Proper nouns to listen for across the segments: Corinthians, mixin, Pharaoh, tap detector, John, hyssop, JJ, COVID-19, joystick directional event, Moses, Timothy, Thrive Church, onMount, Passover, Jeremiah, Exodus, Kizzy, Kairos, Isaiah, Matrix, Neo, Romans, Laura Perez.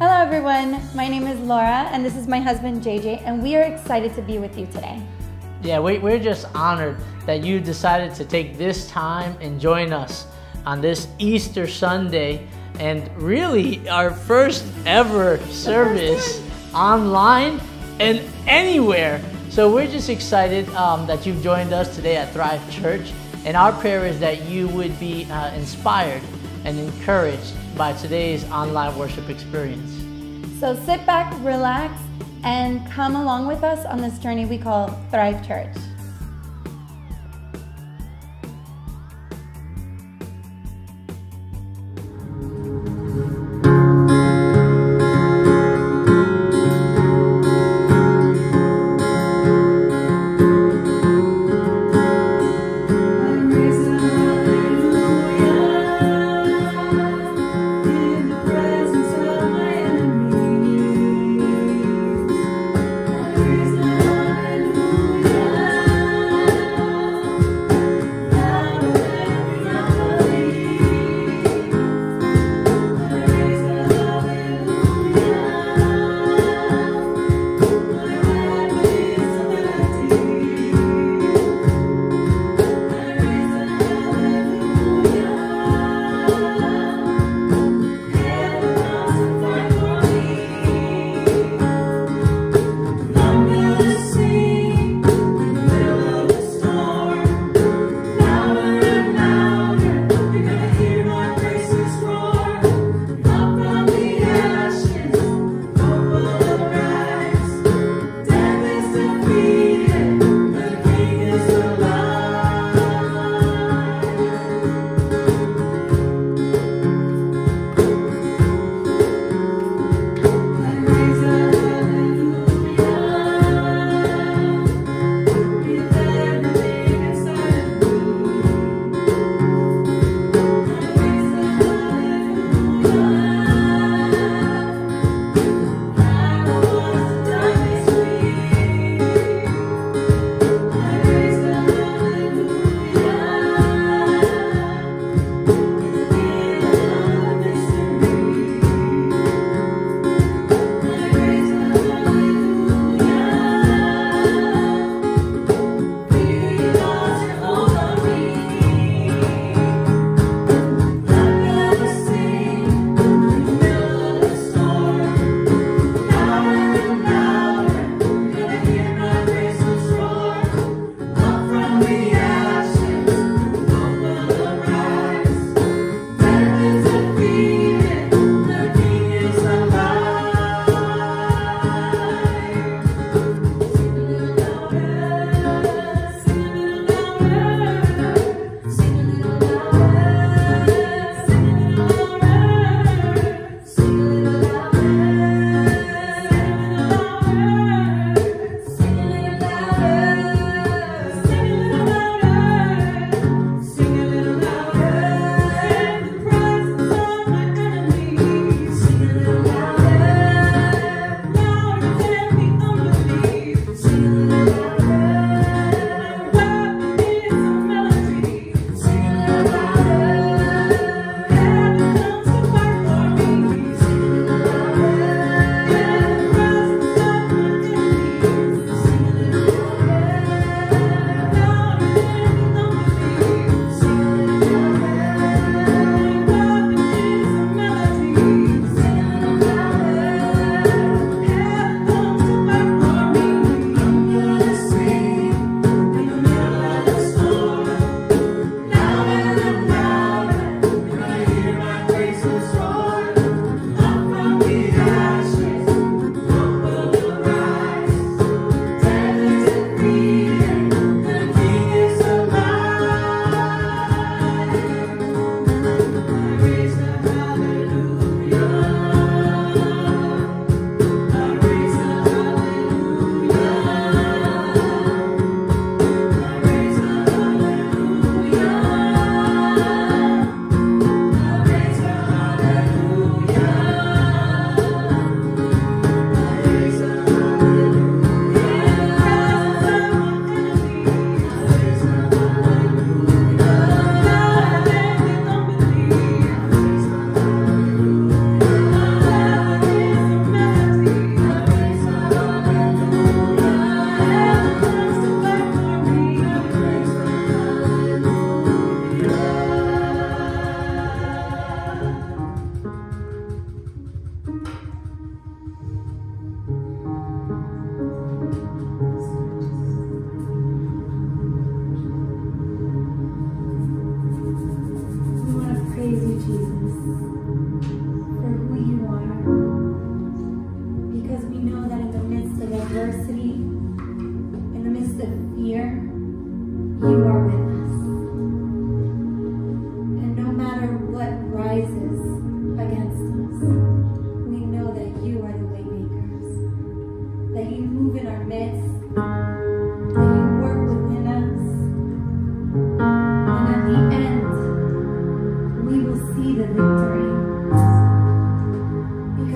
Hello everyone, my name is Laura and this is my husband JJ, and we are excited to be with you today. Yeah, we're just honored that you decided to take this time and join us on this Easter Sunday and really our first ever service online and anywhere. So we're just excited that you've joined us today at Thrive Church, and our prayer is that you would be inspired and encouraged by today's online worship experience. So sit back, relax, and come along with us on this journey we call Thrive Church.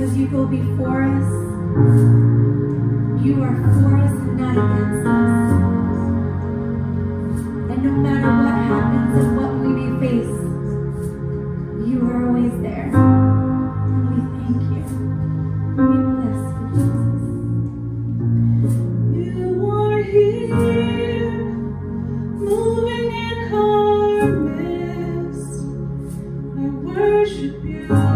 because you go before us. You are for us and not against us. And no matter what happens and what we may face, you are always there. And we thank you. We bless you, Jesus. You are here, moving in our midst. I worship you. Worship you.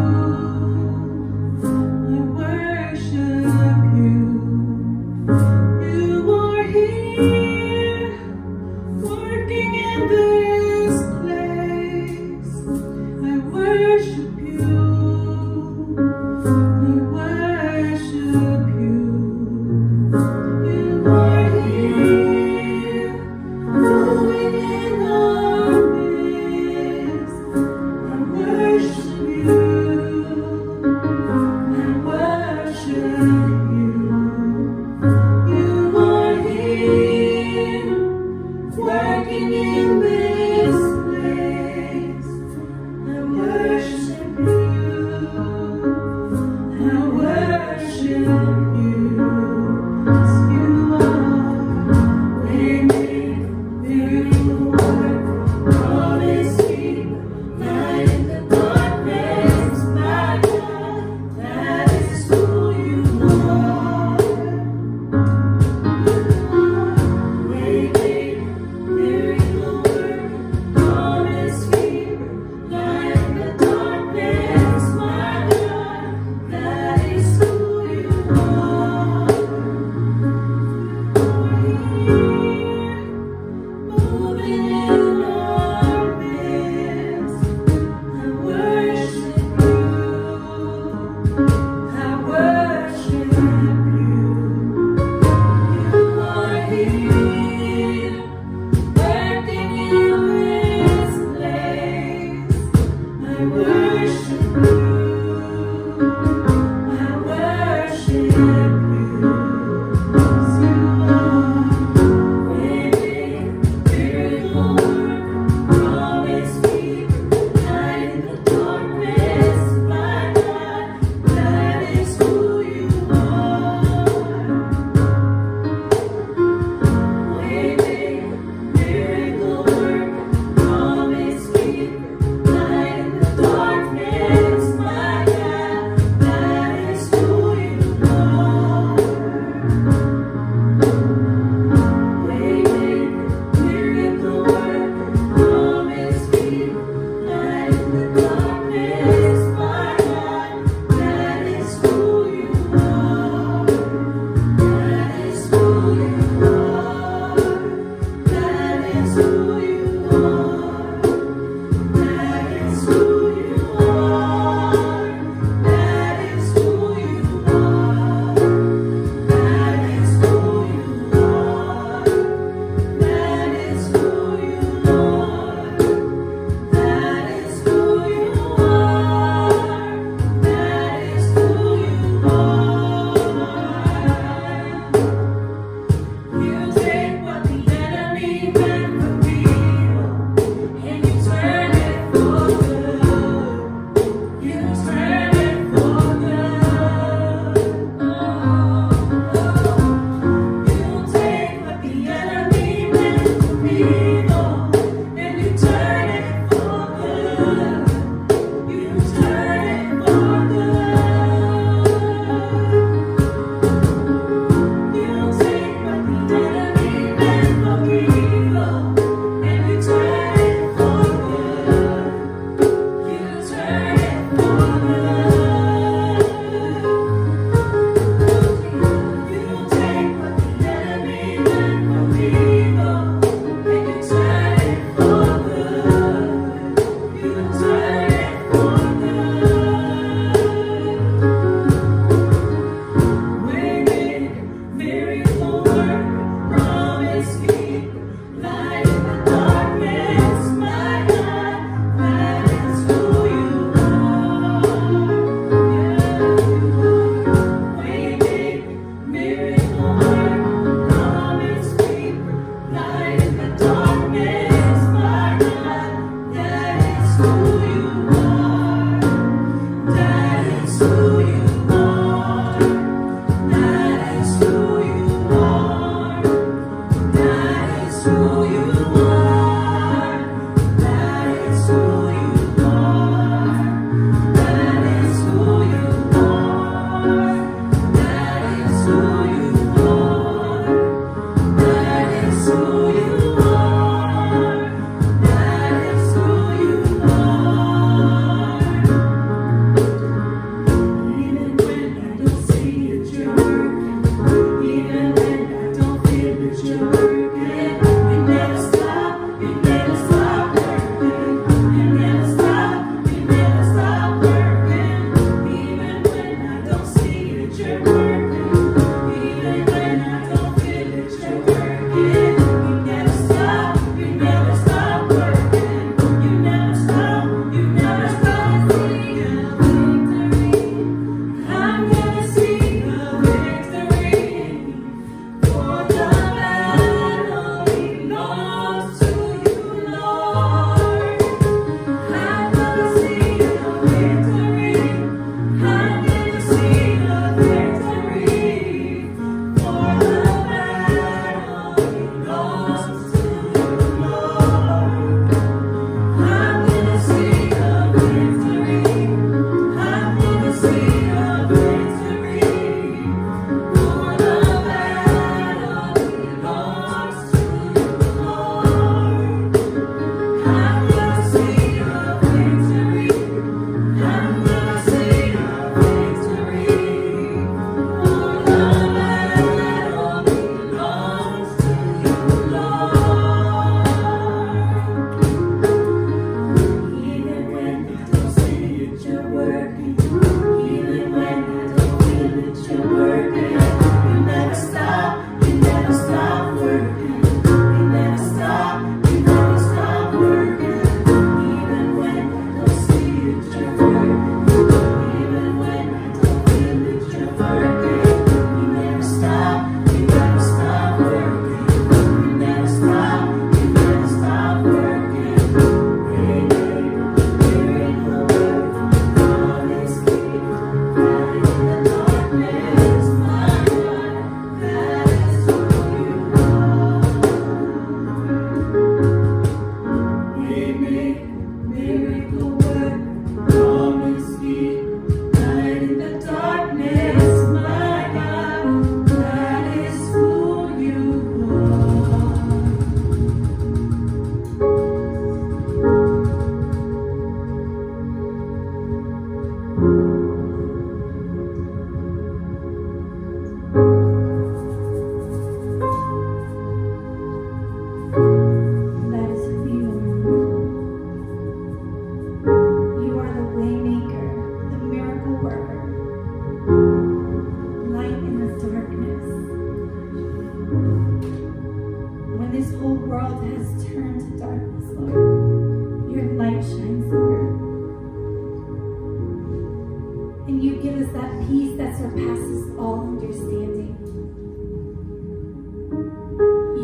that peace that surpasses all understanding.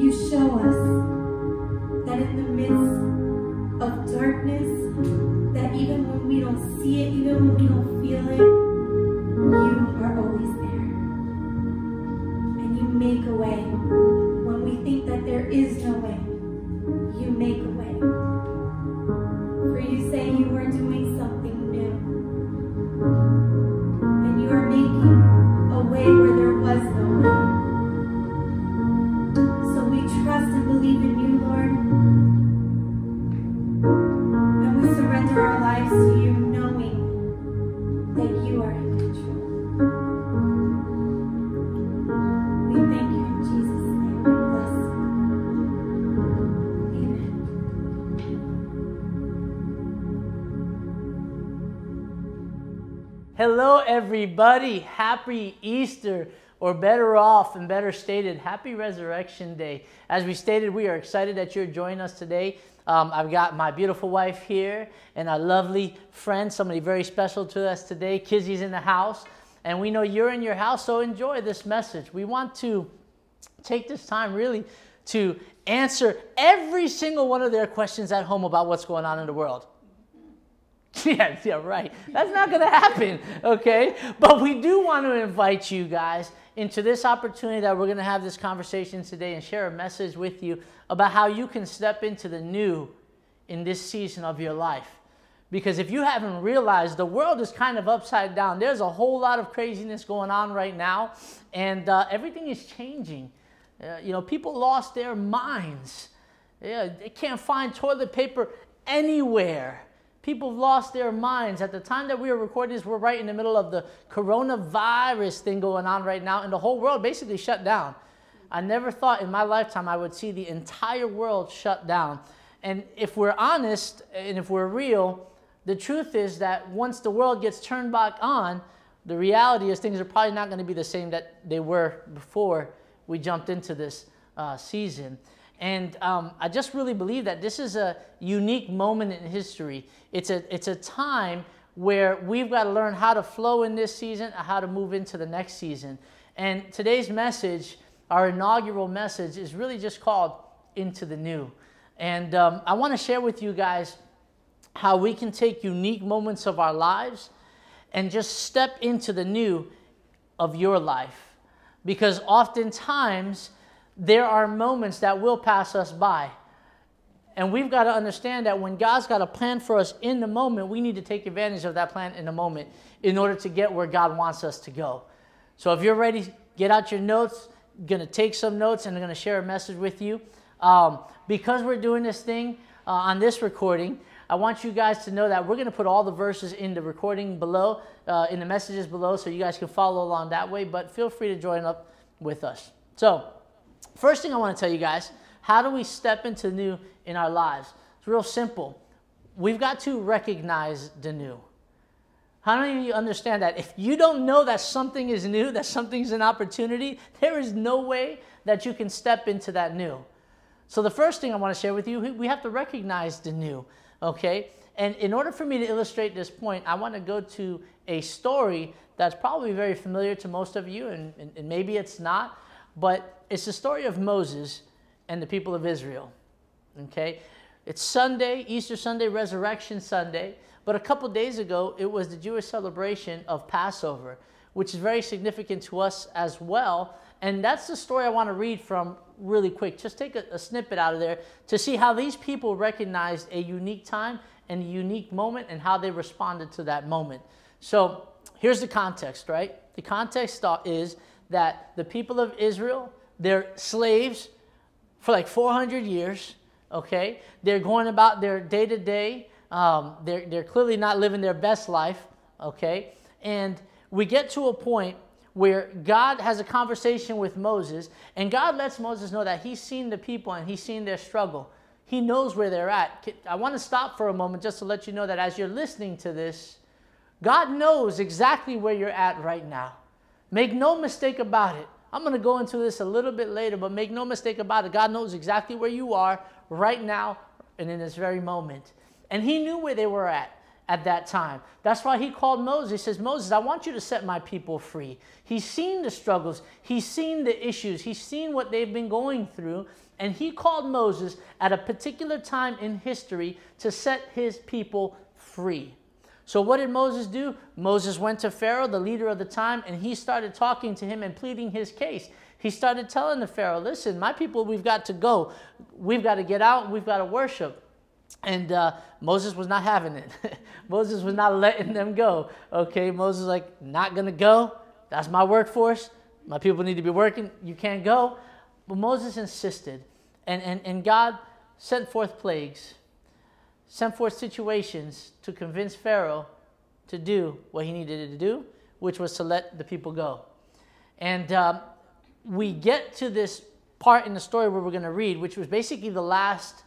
You show us that in the midst of darkness, that even when we don't see it, even when we don't feel it, you are always there. And you make a way. When we think that there is no way, you make a way. For you say you are doing something new. And you are making a way where there was no way. Trust and believe in you, Lord, and we surrender our lives to you, knowing that you are in control. We thank you in Jesus' name. Bless you. Amen. Hello, everybody. Happy Easter. Or better off and better stated, happy Resurrection Day. As we stated, we are excited that you're joining us today. I've got my beautiful wife here and our lovely friend, somebody very special to us today. Kizzy's in the house, and we know you're in your house, so enjoy this message. We want to take this time really to answer every single one of their questions at home about what's going on in the world. Yeah, right. That's not going to happen, okay? But we do want to invite you guys into this opportunity that we're going to have this conversation today and share a message with you about how you can step into the new in this season of your life. Because if you haven't realized, the world is kind of upside down. There's a whole lot of craziness going on right now, and everything is changing. You know, people lost their minds. Yeah, they can't find toilet paper anywhere. People lost their minds. At the time that we were recording this, we're right in the middle of the coronavirus thing going on right now, and the whole world basically shut down. I never thought in my lifetime I would see the entire world shut down. And if we're honest and if we're real, the truth is that once the world gets turned back on, the reality is things are probably not going to be the same that they were before we jumped into this season. And I just really believe that this is a unique moment in history. It's a time where we've got to learn how to flow in this season and how to move into the next season. And today's message, our inaugural message, is really just called Into the New. And I want to share with you guys how we can take unique moments of our lives and just step into the new of your life. Because oftentimes, there are moments that will pass us by. And we've got to understand that when God's got a plan for us in the moment, we need to take advantage of that plan in the moment in order to get where God wants us to go. So if you're ready, get out your notes. I'm going to take some notes and I'm going to share a message with you. Because we're doing this thing on this recording, I want you guys to know that we're going to put all the verses in the recording below, in the messages below, so you guys can follow along that way. But feel free to join up with us. So, first thing I want to tell you guys, how do we step into the new in our lives? It's real simple. We've got to recognize the new. How many of you understand that? If you don't know that something is new, that something's an opportunity, there is no way that you can step into that new. So the first thing I want to share with you, we have to recognize the new, okay? And in order for me to illustrate this point, I want to go to a story that's probably very familiar to most of you, and maybe it's not, but it's the story of Moses and the people of Israel, okay? It's Sunday, Easter Sunday, Resurrection Sunday, but a couple days ago, it was the Jewish celebration of Passover, which is very significant to us as well, and that's the story I want to read from really quick. Just take a snippet out of there to see how these people recognized a unique time and a unique moment and how they responded to that moment. So here's the context, right? The context is that the people of Israel, they're slaves for like 400 years, okay? They're going about their day-to-day. They're clearly not living their best life, okay? And we get to a point where God has a conversation with Moses, and God lets Moses know that he's seen the people and he's seen their struggle. He knows where they're at. I want to stop for a moment just to let you know that as you're listening to this, God knows exactly where you're at right now. Make no mistake about it. I'm going to go into this a little bit later, but make no mistake about it. God knows exactly where you are right now and in this very moment. And he knew where they were at at that time. That's why he called Moses. He says, Moses, I want you to set my people free. He's seen the struggles. He's seen the issues. He's seen what they've been going through. And he called Moses at a particular time in history to set his people free. So what did Moses do? Moses went to Pharaoh, the leader of the time, and he started talking to him and pleading his case. He started telling the Pharaoh, listen, my people, we've got to go. We've got to get out. We've got to worship. And Moses was not having it. Moses was not letting them go. Okay, Moses was like, not going to go. That's my workforce. My people need to be working. You can't go. But Moses insisted. And God sent forth plagues, sent forth situations to convince Pharaoh to do what he needed to do, which was to let the people go. And we get to this part in the story where we're going to read, which was basically the last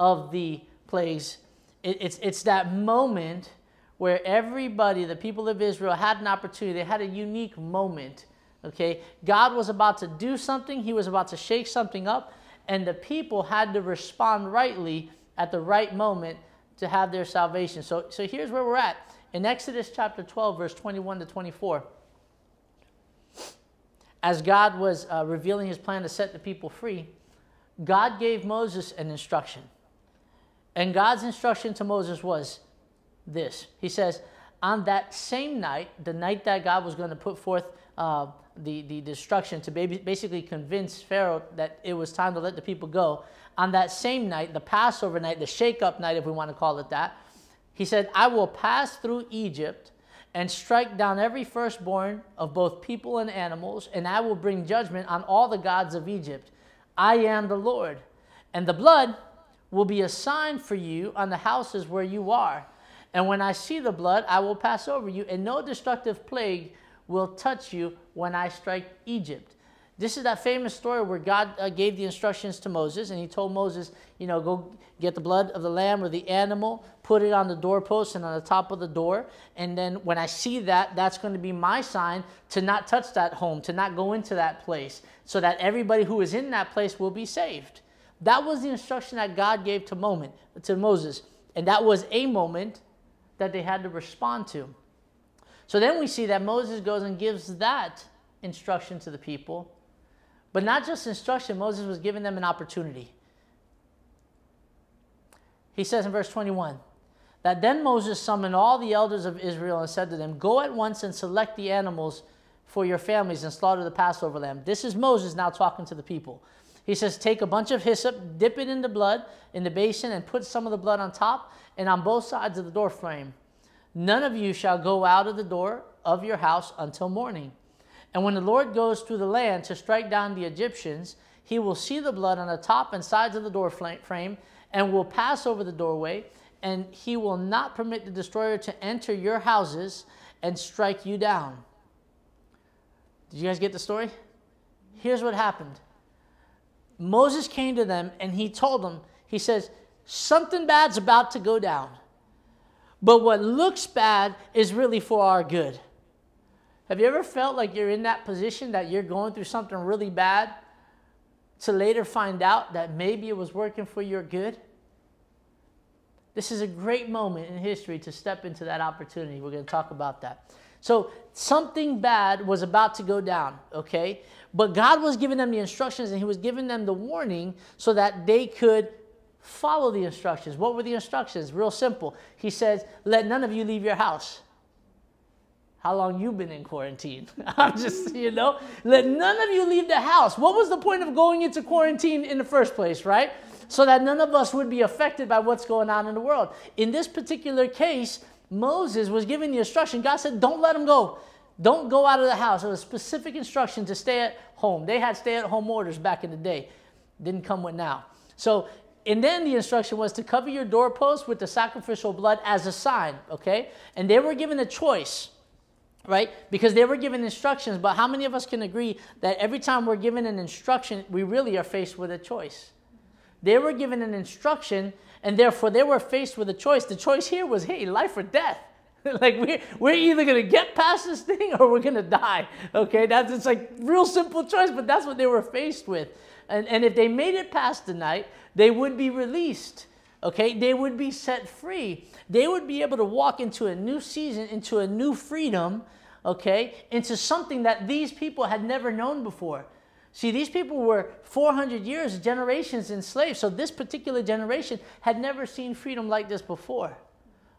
of the plagues. It's that moment where everybody, the people of Israel, had an opportunity. They had a unique moment, okay? God was about to do something. He was about to shake something up, and the people had to respond rightly at the right moment to have their salvation. So here's where we're at. In Exodus chapter 12, verse 21 to 24, as God was revealing his plan to set the people free, God gave Moses an instruction. And God's instruction to Moses was this. He says, on that same night, the night that God was going to put forth the instruction to basically convince Pharaoh that it was time to let the people go, on that same night, the Passover night, the shake-up night, if we want to call it that, he said, I will pass through Egypt and strike down every firstborn of both people and animals, and I will bring judgment on all the gods of Egypt. I am the Lord, and the blood will be a sign for you on the houses where you are. And when I see the blood, I will pass over you, and no destructive plague will touch you when I strike Egypt. This is that famous story where God gave the instructions to Moses, and he told Moses, you know, go get the blood of the lamb or the animal, put it on the doorpost and on the top of the door, and then when I see that, that's going to be my sign to not touch that home, to not go into that place, so that everybody who is in that place will be saved. That was the instruction that God gave to Moses. And that was a moment that they had to respond to. So then we see that Moses goes and gives that instruction to the people. But not just instruction, Moses was giving them an opportunity. He says in verse 21, that then Moses summoned all the elders of Israel and said to them, go at once and select the animals for your families and slaughter the Passover lamb. This is Moses now talking to the people. He says, take a bunch of hyssop, dip it in the blood in the basin, and put some of the blood on top and on both sides of the door frame. None of you shall go out of the door of your house until morning. And when the Lord goes through the land to strike down the Egyptians, he will see the blood on the top and sides of the door frame and will pass over the doorway, and he will not permit the destroyer to enter your houses and strike you down. Did you guys get the story? Here's what happened. Moses came to them and he told them, he says, something bad's about to go down, but what looks bad is really for our good. Have you ever felt like you're in that position that you're going through something really bad to later find out that maybe it was working for your good? This is a great moment in history to step into that opportunity. We're going to talk about that. So something bad was about to go down, okay? But God was giving them the instructions, and he was giving them the warning so that they could follow the instructions. What were the instructions? Real simple. He says, let none of you leave your house. How long you been in quarantine? I'm just, you know, let none of you leave the house. What was the point of going into quarantine in the first place, right? So that none of us would be affected by what's going on in the world. In this particular case, Moses was giving the instruction. God said, don't let them go. Don't go out of the house. It was a specific instruction to stay at home. They had stay-at-home orders back in the day. Didn't come with now. So, and then the instruction was to cover your doorpost with the sacrificial blood as a sign, okay? And they were given a choice, right? Because they were given instructions, but how many of us can agree that every time we're given an instruction, we really are faced with a choice? They were given an instruction, and therefore they were faced with a choice. The choice here was, hey, life or death. Like, we're either going to get past this thing or we're going to die, okay? That's, it's like real simple choice, but that's what they were faced with. And if they made it past the night, they would be released, okay, they would be set free. They would be able to walk into a new season, into a new freedom, okay, into something that these people had never known before. See, these people were 400 years, generations enslaved. So this particular generation had never seen freedom like this before.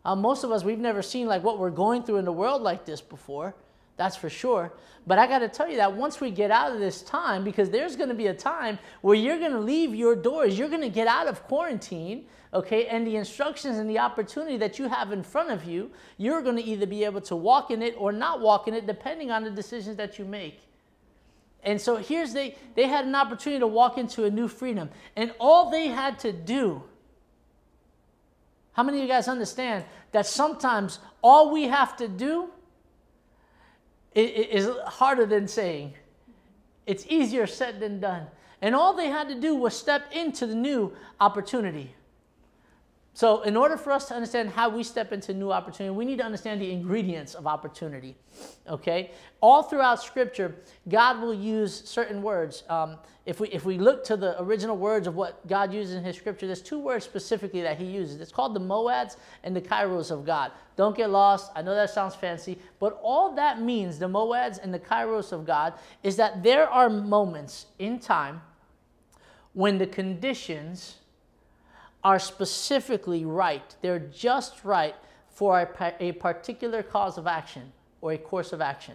Most of us, we've never seen like what we're going through in the world like this before. That's for sure. But I got to tell you that once we get out of this time, because there's going to be a time where you're going to leave your doors, you're going to get out of quarantine, okay? And the instructions and the opportunity that you have in front of you, you're going to either be able to walk in it or not walk in it, depending on the decisions that you make. And so here's they had an opportunity to walk into a new freedom. And all they had to do, how many of you guys understand that sometimes all we have to do is harder than saying? It's easier said than done. And all they had to do was step into the new opportunity. So in order for us to understand how we step into new opportunity, we need to understand the ingredients of opportunity, okay? All throughout Scripture, God will use certain words. If we look to the original words of what God uses in His Scripture, there's two words specifically that He uses. It's called the Moads and the Kairos of God. Don't get lost. I know that sounds fancy, but all that means, the Moads and the Kairos of God, is that there are moments in time when the conditions are specifically right. They're just right for a particular cause of action or a course of action.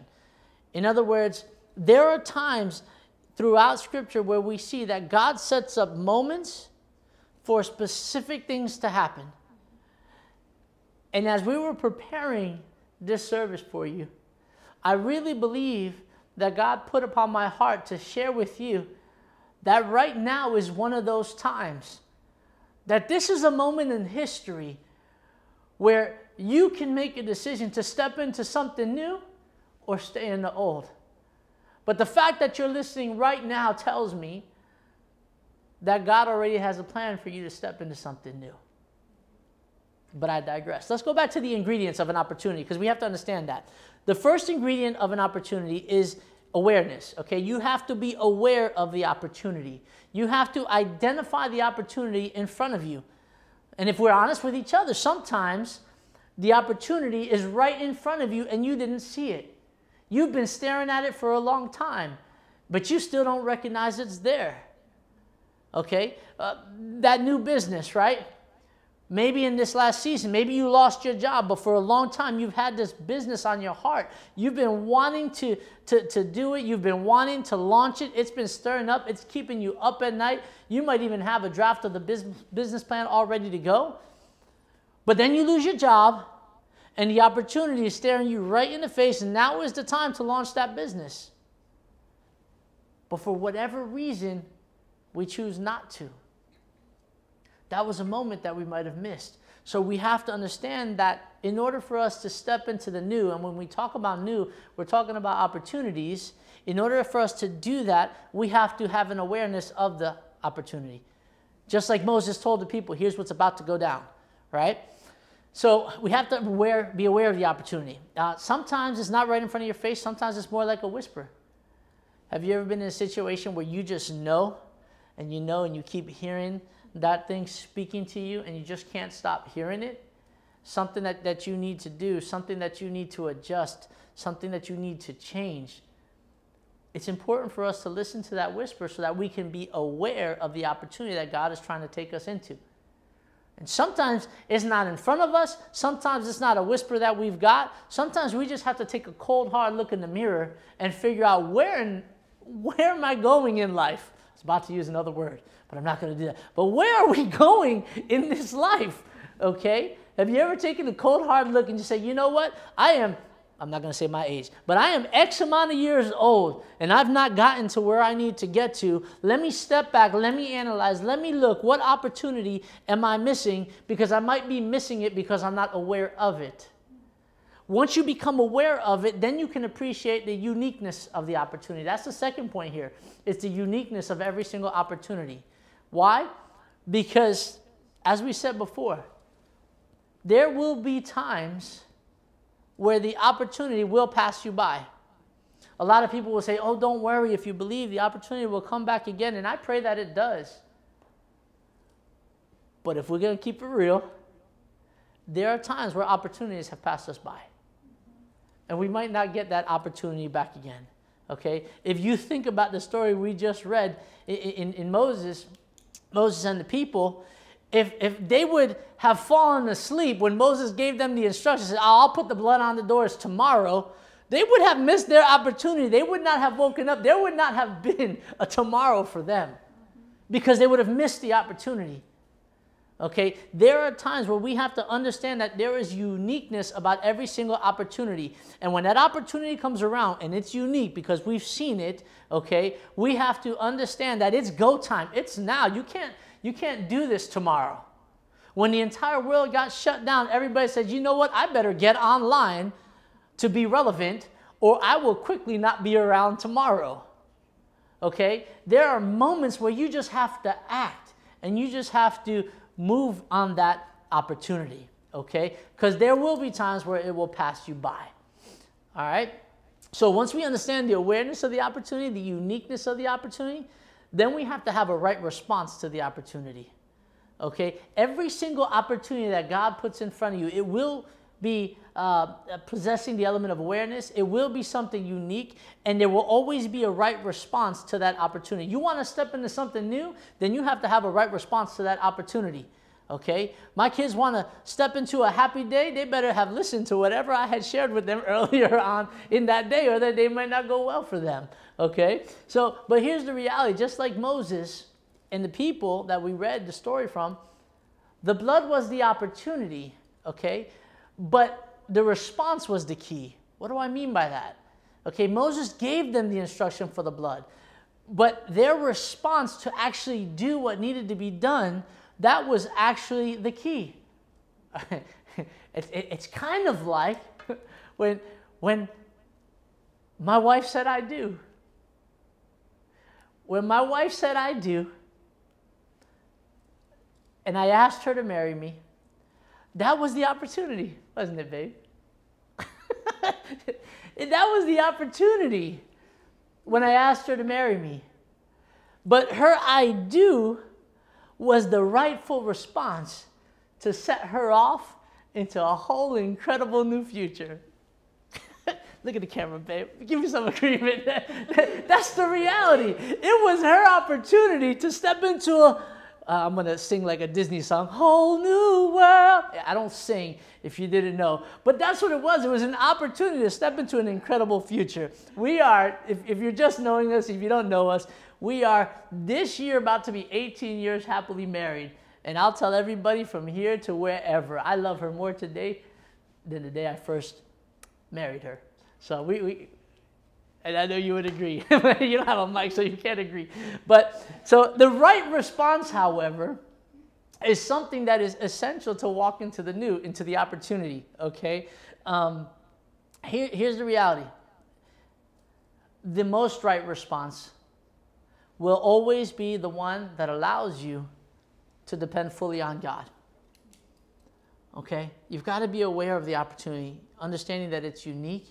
In other words, there are times throughout Scripture where we see that God sets up moments for specific things to happen. And as we were preparing this service for you, I really believe that God put upon my heart to share with you that right now is one of those times. That this is a moment in history where you can make a decision to step into something new or stay in the old. But the fact that you're listening right now tells me that God already has a plan for you to step into something new. But I digress. Let's go back to the ingredients of an opportunity, because we have to understand that. The first ingredient of an opportunity is awareness, okay? You have to be aware of the opportunity. You have to identify the opportunity in front of you. And if we're honest with each other, sometimes the opportunity is right in front of you and you didn't see it. You've been staring at it for a long time, but you still don't recognize it's there, okay? That new business, right? Maybe in this last season, maybe you lost your job, but for a long time you've had this business on your heart. You've been wanting to do it. You've been wanting to launch it. It's been stirring up. It's keeping you up at night. You might even have a draft of the business plan all ready to go. But then you lose your job, and the opportunity is staring you right in the face, and now is the time to launch that business. But for whatever reason, we choose not to. That was a moment that we might have missed. So we have to understand that in order for us to step into the new, and when we talk about new, we're talking about opportunities. In order for us to do that, we have to have an awareness of the opportunity. Just like Moses told the people, here's what's about to go down, right? So we have to be aware of the opportunity. Sometimes it's not right in front of your face. Sometimes it's more like a whisper. Have you ever been in a situation where you just know and you keep hearing that thing speaking to you and you just can't stop hearing it? Something that you need to do, something that you need to adjust, something that you need to change. It's important for us to listen to that whisper so that we can be aware of the opportunity that God is trying to take us into. And sometimes it's not in front of us. Sometimes it's not a whisper that we've got. Sometimes we just have to take a cold, hard look in the mirror and figure out where am I going in life? I was about to use another word, but I'm not going to do that. But where are we going in this life, okay? Have you ever taken a cold, hard look and just say, you know what? I'm not going to say my age, but I am X amount of years old, and I've not gotten to where I need to get to. Let me step back. Let me analyze. Let me look. What opportunity am I missing? Because I might be missing it because I'm not aware of it. Once you become aware of it, then you can appreciate the uniqueness of the opportunity. That's the second point here. It's the uniqueness of every single opportunity. Why? Because, as we said before, there will be times where the opportunity will pass you by. A lot of people will say, oh, don't worry, if you believe, the opportunity will come back again, and I pray that it does. But if we're going to keep it real, there are times where opportunities have passed us by. And we might not get that opportunity back again. Okay? If you think about the story we just read in Moses and the people, if they would have fallen asleep when Moses gave them the instructions, said, I'll put the blood on the doors tomorrow, they would have missed their opportunity. They would not have woken up. There would not have been a tomorrow for them because they would have missed the opportunity. Okay, there are times where we have to understand that there is uniqueness about every single opportunity. And when that opportunity comes around and it's unique because we've seen it, okay, we have to understand that it's go time. It's now. You can't do this tomorrow. When the entire world got shut down, everybody said, you know what, I better get online to be relevant or I will quickly not be around tomorrow. Okay, there are moments where you just have to act and you just have to move on that opportunity, okay? Because there will be times where it will pass you by, all right? So once we understand the awareness of the opportunity, the uniqueness of the opportunity, then we have to have a right response to the opportunity, okay? Every single opportunity that God puts in front of you, it will be possessing the element of awareness. It will be something unique, and there will always be a right response to that opportunity. You want to step into something new, then you have to have a right response to that opportunity, okay? My kids want to step into a happy day. They better have listened to whatever I had shared with them earlier on in that day, or that day might not go well for them, okay? So, but here's the reality. Just like Moses and the people that we read the story from, the blood was the opportunity, okay? But the response was the key. What do I mean by that? Okay, Moses gave them the instruction for the blood, but their response to actually do what needed to be done, that was actually the key. It's kind of like when my wife said I do. When my wife said I do, and I asked her to marry me, that was the opportunity, wasn't it, babe? That was the opportunity when I asked her to marry me. But her I do was the rightful response to set her off into a whole incredible new future. Look at the camera, babe. Give me some agreement. That's the reality. It was her opportunity to step into a I'm going to sing like a Disney song, whole new world. I don't sing if you didn't know, but that's what it was. It was an opportunity to step into an incredible future. We are, if you're just knowing us, if you don't know us, we are this year about to be 18 years happily married. And I'll tell everybody from here to wherever, I love her more today than the day I first married her. So and I know you would agree. You don't have a mic, so you can't agree. But so the right response, however, is something that is essential to walk into the new, into the opportunity, okay? Here's the reality. The most right response will always be the one that allows you to depend fully on God, okay? You've got to be aware of the opportunity, understanding that it's unique,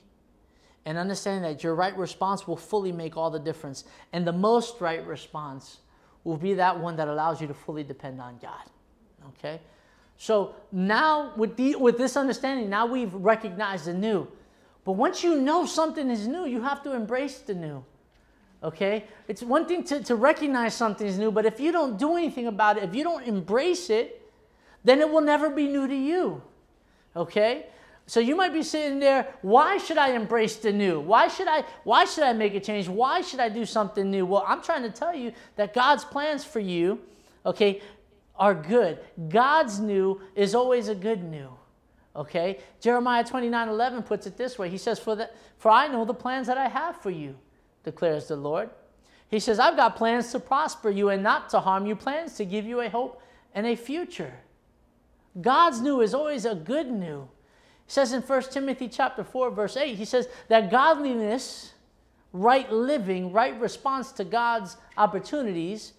and understanding that your right response will fully make all the difference. And the most right response will be that one that allows you to fully depend on God, okay? So now with this understanding, now we've recognized the new. But once you know something is new, you have to embrace the new, okay? It's one thing to recognize something is new, but if you don't do anything about it, if you don't embrace it, then it will never be new to you, okay? So you might be sitting there, why should I embrace the new? Why should I make a change? Why should I do something new? Well, I'm trying to tell you that God's plans for you, okay, are good. God's new is always a good new, okay? Jeremiah 29:11 puts it this way. He says, for I know the plans that I have for you, declares the Lord. He says, I've got plans to prosper you and not to harm you, plans to give you a hope and a future. God's new is always a good new. It says in 1 Timothy chapter 4, verse 8, he says that godliness, right living, right response to God's opportunities,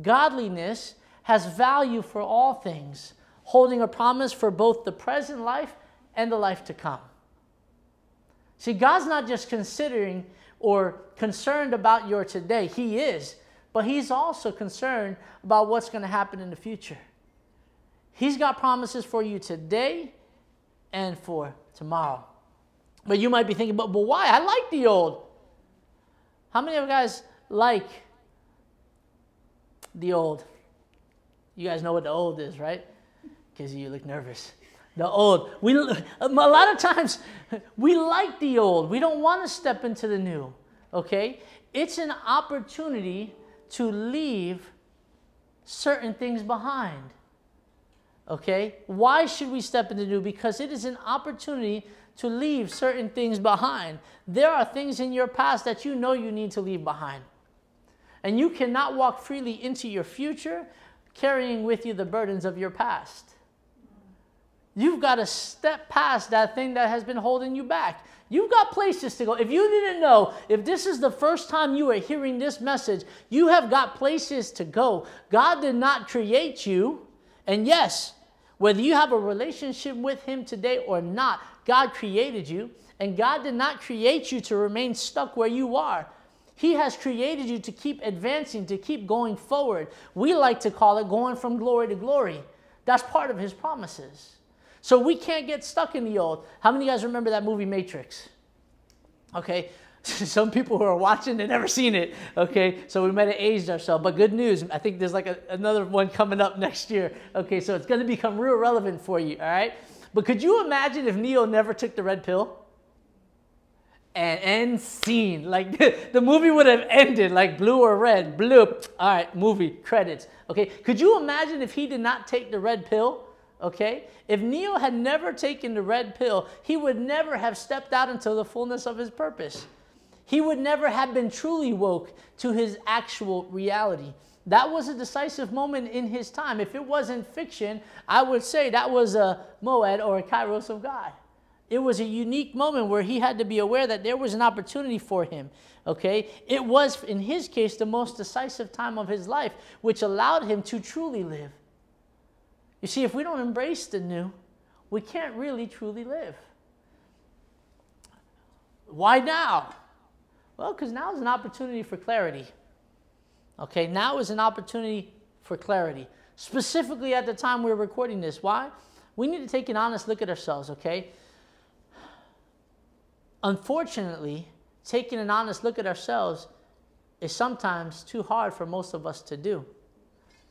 godliness has value for all things, holding a promise for both the present life and the life to come. See, God's not just considering or concerned about your today. He is, but he's also concerned about what's going to happen in the future. He's got promises for you today and for tomorrow. But you might be thinking, but why? I like the old. How many of you guys like the old? You guys know what the old is, right? Kizzy, you look nervous. The old. A lot of times, we like the old. We don't want to step into the new, okay? It's an opportunity to leave certain things behind, okay? Why should we step into the new? Because it is an opportunity to leave certain things behind. There are things in your past that you know you need to leave behind. And you cannot walk freely into your future carrying with you the burdens of your past. You've got to step past that thing that has been holding you back. You've got places to go. If you didn't know, if this is the first time you are hearing this message, you have got places to go. God did not create you. And yes, whether you have a relationship with Him today or not, God created you. And God did not create you to remain stuck where you are. He has created you to keep advancing, to keep going forward. We like to call it going from glory to glory. That's part of His promises. So we can't get stuck in the old. How many of you guys remember that movie Matrix? Okay, some people who are watching, they've never seen it. Okay, so we might have aged ourselves. But good news, I think there's like another one coming up next year. Okay, so it's going to become real relevant for you, all right? But could you imagine if Neo never took the red pill? And end scene. Like the movie would have ended like blue or red. Blue. All right, movie, credits. Okay, could you imagine if he did not take the red pill? Okay? If Neo had never taken the red pill, he would never have stepped out into the fullness of his purpose. He would never have been truly woke to his actual reality. That was a decisive moment in his time. If it wasn't fiction, I would say that was a moed or a kairos of God. It was a unique moment where he had to be aware that there was an opportunity for him, okay? It was, in his case, the most decisive time of his life, which allowed him to truly live. You see, if we don't embrace the new, we can't really truly live. Why now? Well, because now is an opportunity for clarity, okay? Now is an opportunity for clarity, specifically at the time we're recording this. Why? We need to take an honest look at ourselves, okay? Unfortunately, taking an honest look at ourselves is sometimes too hard for most of us to do,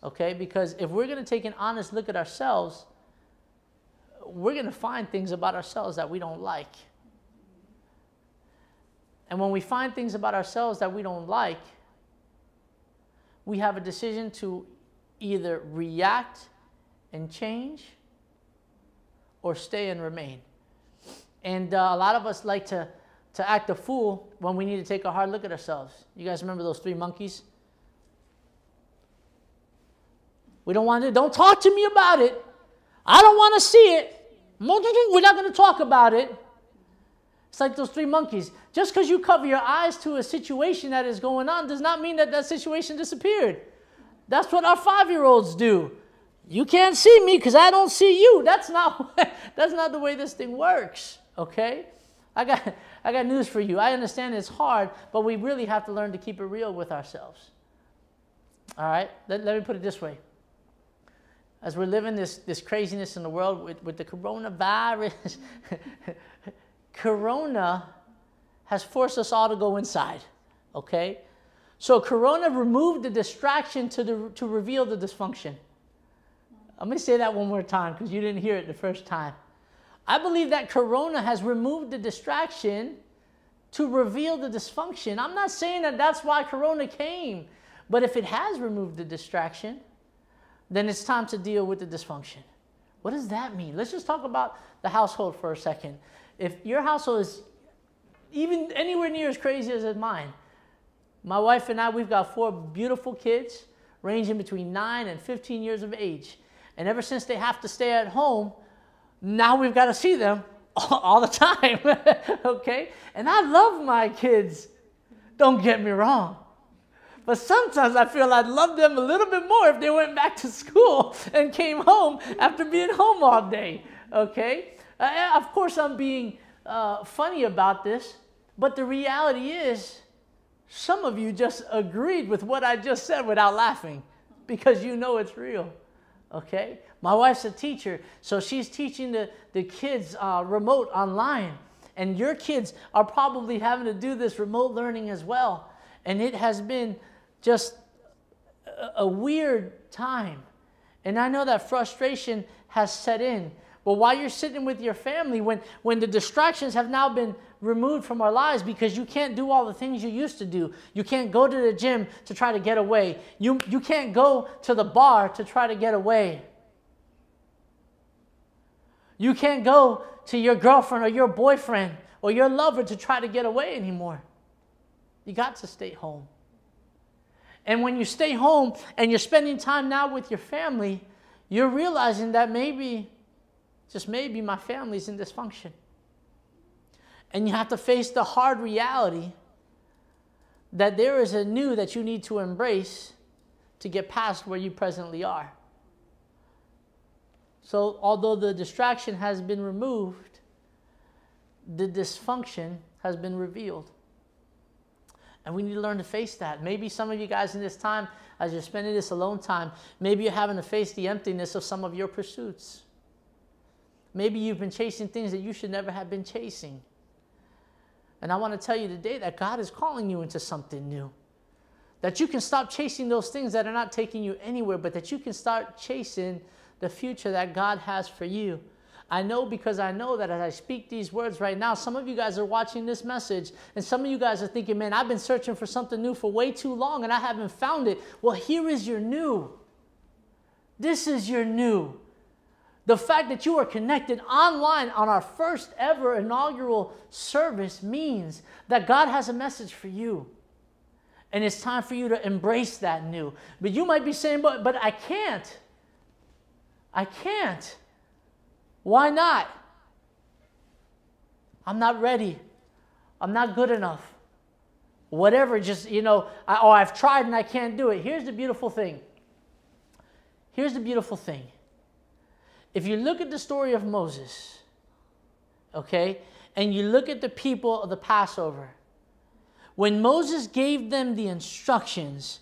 okay? Because if we're going to take an honest look at ourselves, we're going to find things about ourselves that we don't like. And when we find things about ourselves that we don't like, we have a decision to either react and change or stay and remain. And a lot of us like to act a fool when we need to take a hard look at ourselves. You guys remember those three monkeys? We don't want to, don't talk to me about it. I don't want to see it. We're not going to talk about it. It's like those three monkeys. Just because you cover your eyes to a situation that is going on does not mean that that situation disappeared. That's what our 5-year-olds do. You can't see me because I don't see you. That's not the way this thing works. Okay, I got news for you. I understand it's hard, but we really have to learn to keep it real with ourselves. All right, let me put it this way. As we're living this craziness in the world with the coronavirus, Corona has forced us all to go inside. Okay, so Corona removed the distraction to reveal the dysfunction. I'm going to say that one more time because you didn't hear it the first time. I believe that Corona has removed the distraction to reveal the dysfunction. I'm not saying that that's why Corona came, but if it has removed the distraction, then it's time to deal with the dysfunction. What does that mean? Let's just talk about the household for a second. If your household is even anywhere near as crazy as mine, my wife and I, we've got 4 beautiful kids ranging between 9 and 15 years of age. And ever since they have to stay at home, now we've got to see them all the time, okay? And I love my kids, don't get me wrong. But sometimes I feel I'd love them a little bit more if they went back to school and came home after being home all day, okay? Of course, I'm being funny about this, but the reality is some of you just agreed with what I just said without laughing because you know it's real. Okay? My wife's a teacher, so she's teaching the kids remote online. And your kids are probably having to do this remote learning as well. And it has been just a weird time. And I know that frustration has set in. But while you're sitting with your family, when the distractions have now been removed from our lives because you can't do all the things you used to do. You can't go to the gym to try to get away. You can't go to the bar to try to get away. You can't go to your girlfriend or your boyfriend or your lover to try to get away anymore. You got to stay home. And when you stay home and you're spending time now with your family, you're realizing that maybe, just maybe, my family's in dysfunction. And you have to face the hard reality that there is a new that you need to embrace to get past where you presently are. So although the distraction has been removed, the dysfunction has been revealed. And we need to learn to face that. Maybe some of you guys in this time, as you're spending this alone time, maybe you're having to face the emptiness of some of your pursuits. Maybe you've been chasing things that you should never have been chasing. And I want to tell you today that God is calling you into something new. That you can stop chasing those things that are not taking you anywhere, but that you can start chasing the future that God has for you. I know, because I know that as I speak these words right now, some of you guys are watching this message and some of you guys are thinking, man, I've been searching for something new for way too long and I haven't found it. Well, here is your new. This is your new. The fact that you are connected online on our first ever inaugural service means that God has a message for you. And it's time for you to embrace that new. But you might be saying, but I can't. I can't. Why not? I'm not ready. I'm not good enough. Whatever, just, you know, I've tried and I can't do it. Here's the beautiful thing. Here's the beautiful thing. If you look at the story of Moses, okay, and you look at the people of the Passover, when Moses gave them the instructions,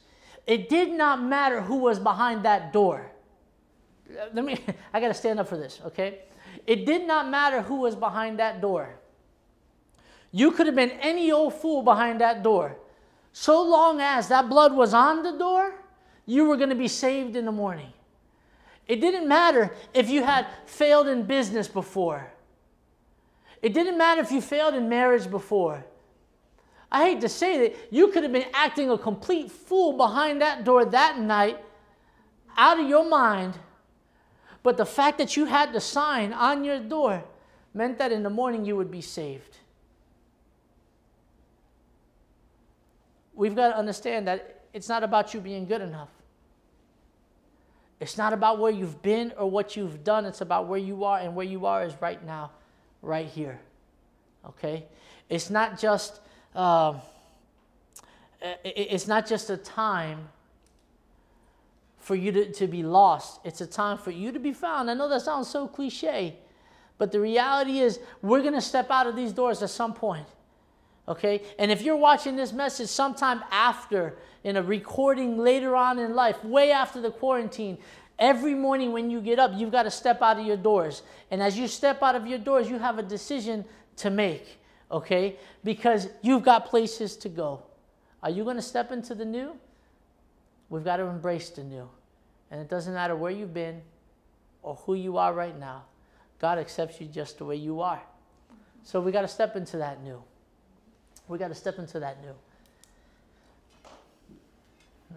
it did not matter who was behind that door. I got to stand up for this, okay? It did not matter who was behind that door. You could have been any old fool behind that door. So long as that blood was on the door, you were going to be saved in the morning. It didn't matter if you had failed in business before. It didn't matter if you failed in marriage before. I hate to say that, you could have been acting a complete fool behind that door that night, out of your mind. But the fact that you had the sign on your door meant that in the morning you would be saved. We've got to understand that it's not about you being good enough. It's not about where you've been or what you've done. It's about where you are, and where you are is right now, right here. Okay? It's not just a time for you to be lost. It's a time for you to be found. I know that sounds so cliche, but the reality is we're going to step out of these doors at some point, okay? And if you're watching this message sometime after, in a recording later on in life, way after the quarantine, every morning when you get up, you've got to step out of your doors. And as you step out of your doors, you have a decision to make, okay? Because you've got places to go. Are you going to step into the new? We've got to embrace the new. And it doesn't matter where you've been or who you are right now. God accepts you just the way you are. So we got to step into that new. We got to step into that new.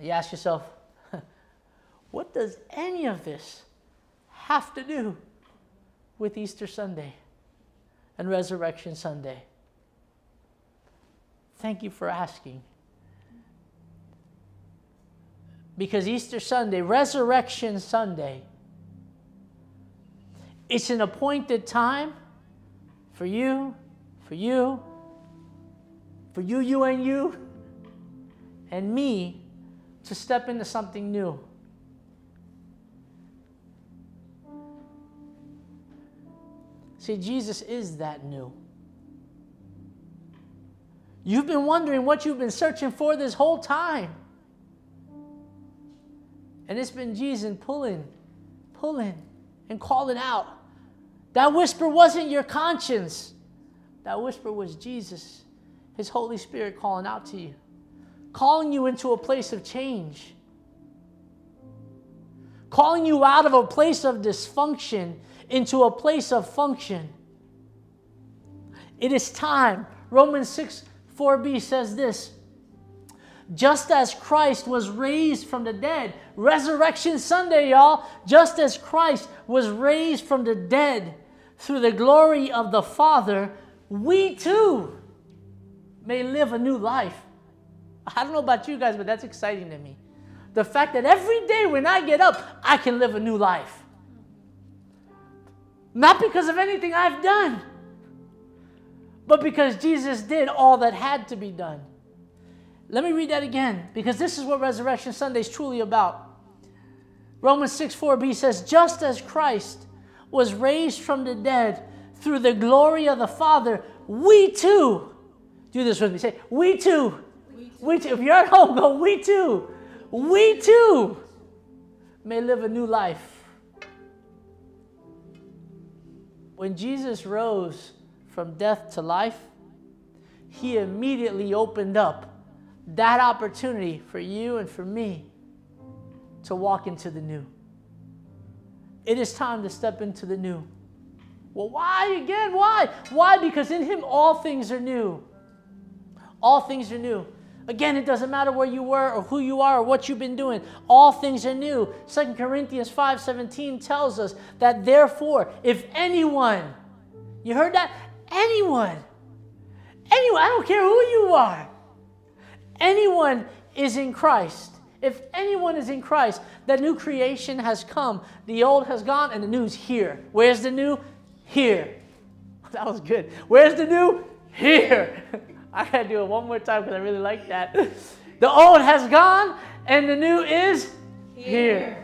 You ask yourself, what does any of this have to do with Easter Sunday and Resurrection Sunday? Thank you for asking. Because Easter Sunday, Resurrection Sunday, it's an appointed time for you, you, and me to step into something new. See, Jesus is that new. You've been wondering what you've been searching for this whole time. And it's been Jesus pulling pulling and calling out. That whisper wasn't your conscience. That whisper was Jesus, His Holy Spirit calling out to you, calling you into a place of change, calling you out of a place of dysfunction into a place of function. It is time. Romans 6:4b says this, just as Christ was raised from the dead, Resurrection Sunday, y'all, just as Christ was raised from the dead through the glory of the Father, we too may live a new life. I don't know about you guys, but that's exciting to me. The fact that every day when I get up, I can live a new life. Not because of anything I've done, but because Jesus did all that had to be done. Let me read that again, because this is what Resurrection Sunday is truly about. Romans 6:4b says, just as Christ was raised from the dead through the glory of the Father, we too, do this with me, say, we too. We too. If you're at home, go, we too. We too may live a new life. When Jesus rose from death to life, He immediately opened up that opportunity for you and for me to walk into the new. It is time to step into the new. Well, why again? Why? Why? Because in Him all things are new. All things are new. Again, it doesn't matter where you were or who you are or what you've been doing. All things are new. 2 Corinthians 5:17 tells us that therefore, if anyone, you heard that? Anyone. Anyone, I don't care who you are. Anyone is in Christ. If anyone is in Christ, the new creation has come. The old has gone and the new's here. Where's the new? Here. That was good. Where's the new? Here. I gotta do it one more time because I really like that. The old has gone and the new is here.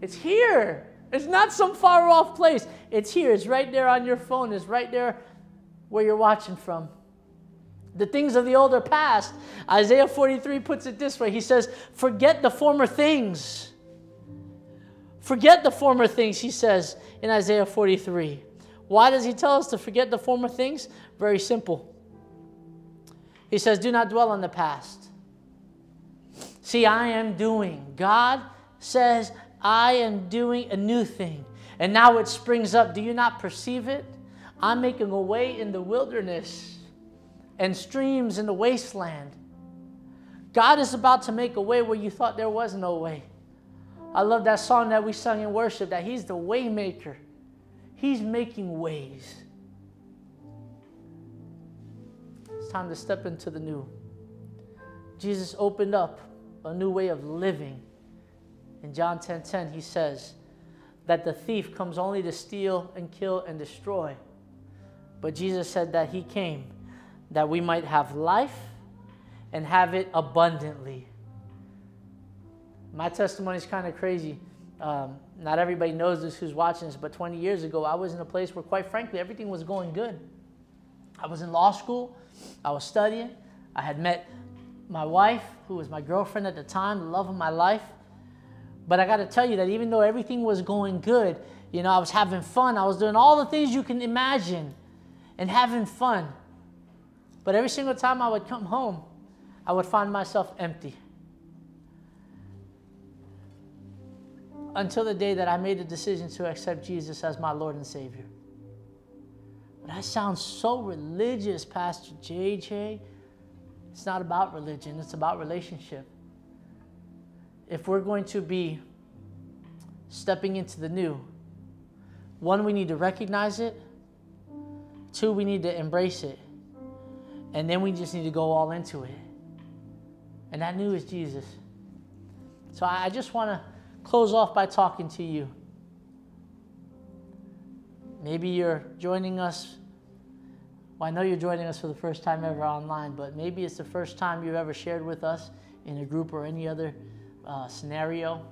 It's here. It's not some far off place. It's here. It's right there on your phone. It's right there where you're watching from. The things of the old are past. Isaiah 43 puts it this way. He says, forget the former things. Forget the former things, he says in Isaiah 43. Why does he tell us to forget the former things? Very simple. He says, do not dwell on the past. See, I am doing. God says, I am doing a new thing. And now it springs up. Do you not perceive it? I'm making a way in the wilderness and streams in the wasteland. God is about to make a way where you thought there was no way. I love that song that we sung in worship, that He's the way maker. He's making ways. It's time to step into the new. Jesus opened up a new way of living. In John 10:10, He says that the thief comes only to steal and kill and destroy. But Jesus said that He came that we might have life and have it abundantly. My testimony is kind of crazy. Not everybody knows this who's watching this, but 20 years ago, I was in a place where, quite frankly, everything was going good. I was in law school. I was studying. I had met my wife, who was my girlfriend at the time, the love of my life. But I got to tell you that even though everything was going good, you know, I was having fun. I was doing all the things you can imagine and having fun. But every single time I would come home, I would find myself empty. Until the day that I made the decision to accept Jesus as my Lord and Savior. But that sounds so religious, Pastor JJ. It's not about religion. It's about relationship. If we're going to be stepping into the new, one, we need to recognize it. Two, we need to embrace it. And then we just need to go all into it. And that new is Jesus. So I just want to close off by talking to you. Maybe you're joining us. Well, I know you're joining us for the first time ever online, but maybe it's the first time you've ever shared with us in a group or any other scenario.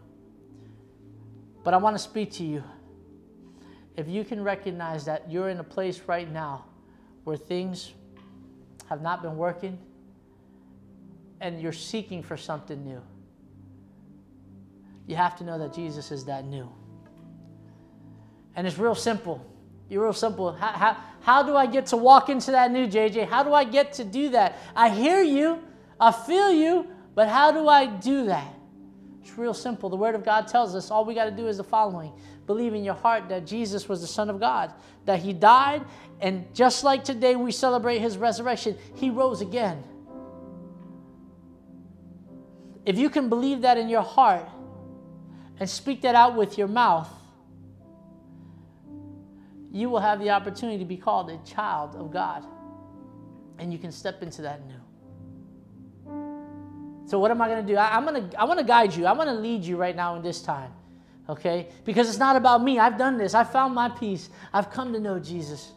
But I want to speak to you. If you can recognize that you're in a place right now where things have not been working, and you're seeking for something new. you have to know that Jesus is that new. And it's real simple. You're real simple. How do I get to walk into that new, JJ? How do I get to do that? I hear you. I feel you. But how do I do that? It's real simple. The Word of God tells us all we got to do is the following. Believe in your heart that Jesus was the Son of God, that He died, and just like today we celebrate His resurrection, He rose again. If you can believe that in your heart and speak that out with your mouth, you will have the opportunity to be called a child of God, and you can step into that new. So what am I going to do? I want to guide you. I want to lead you right now in this time, okay? Because it's not about me. I've done this. I found my peace. I've come to know Jesus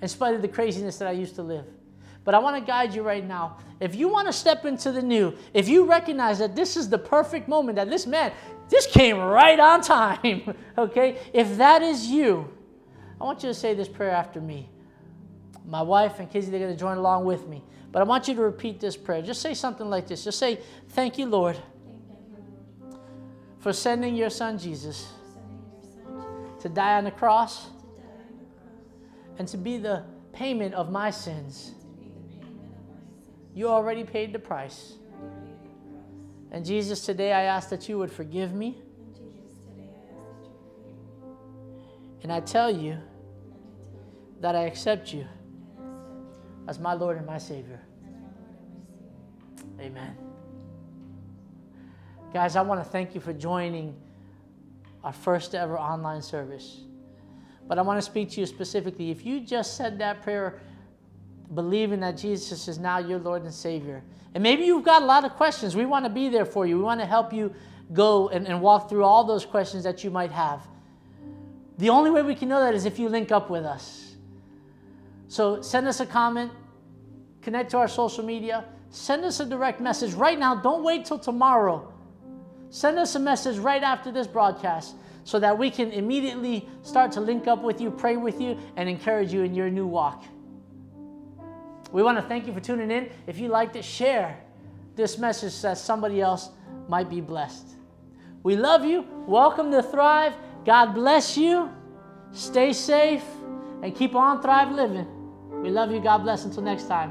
in spite of the craziness that I used to live. But I want to guide you right now. If you want to step into the new, if you recognize that this is the perfect moment, that this man, this came right on time, okay? If that is you, I want you to say this prayer after me. My wife and Kizzy, they're going to join along with me. But I want you to repeat this prayer. Just say something like this. Just say, thank you, Lord, for sending your Son, Jesus, to die on the cross and to be the payment of my sins. You already paid the price. And Jesus, today I ask that you would forgive me. And I tell you that I accept you as my Lord and my Savior. Amen. Guys, I want to thank you for joining our first ever online service. But I want to speak to you specifically. If you just said that prayer, believing that Jesus is now your Lord and Savior, and maybe you've got a lot of questions, we want to be there for you. We want to help you go and walk through all those questions that you might have. The only way we can know that is if you link up with us. So send us a comment, connect to our social media, send us a direct message right now. Don't wait till tomorrow. Send us a message right after this broadcast so that we can immediately start to link up with you, pray with you, and encourage you in your new walk. We want to thank you for tuning in. If you liked it, share this message so that somebody else might be blessed. We love you. Welcome to Thrive. God bless you. Stay safe and keep on Thrive living. We love you. God bless. Until next time.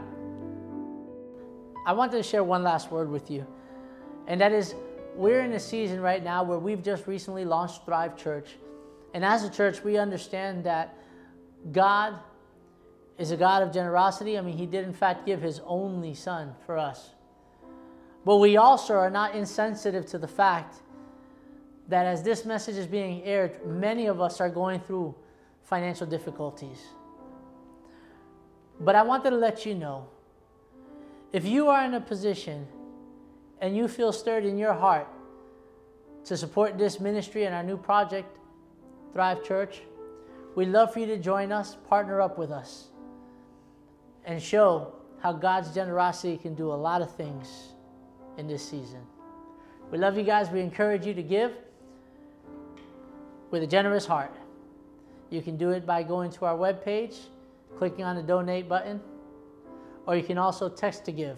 I wanted to share one last word with you. And that is, we're in a season right now where we've just recently launched Thrive Church. And as a church, we understand that God is a God of generosity. I mean, He did, in fact, give His only Son for us. But we also are not insensitive to the fact that as this message is being aired, many of us are going through financial difficulties. But I wanted to let you know, if you are in a position and you feel stirred in your heart to support this ministry and our new project, Thrive Church, we'd love for you to join us, partner up with us, and show how God's generosity can do a lot of things in this season. We love you guys. We encourage you to give with a generous heart. You can do it by going to our webpage, clicking on the donate button, or you can also text to give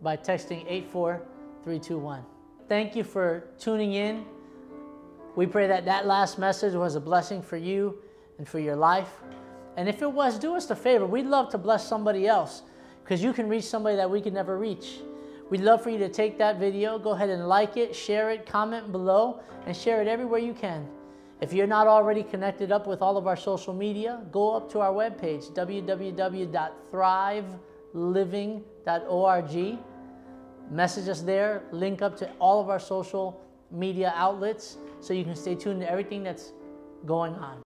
by texting 84321. Thank you for tuning in. We pray that that last message was a blessing for you and for your life. And if it was, do us a favor. We'd love to bless somebody else because you can reach somebody that we can never reach. We'd love for you to take that video, go ahead and like it, share it, comment below, and share it everywhere you can. If you're not already connected up with all of our social media, go up to our webpage, www.thriveliving.org. Message us there. Link up to all of our social media outlets so you can stay tuned to everything that's going on.